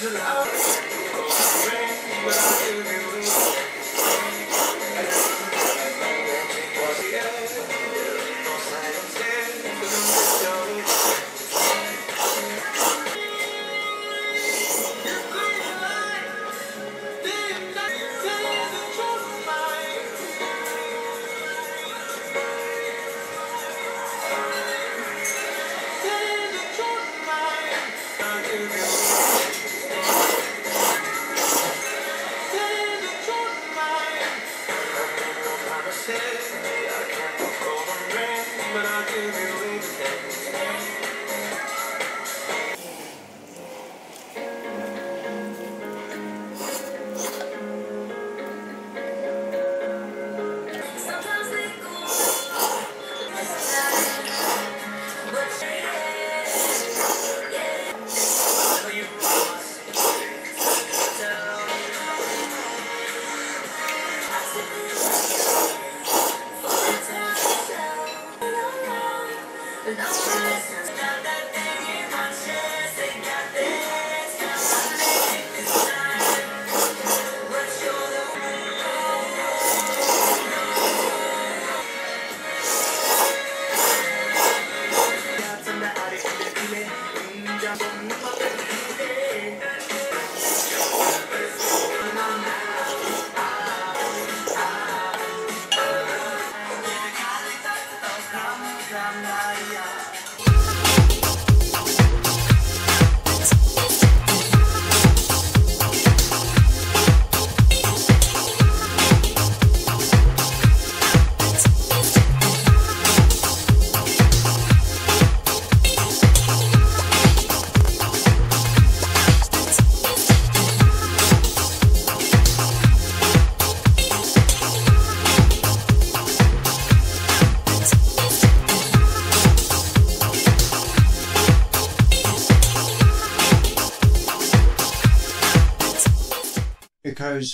IKKO'S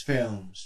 Films.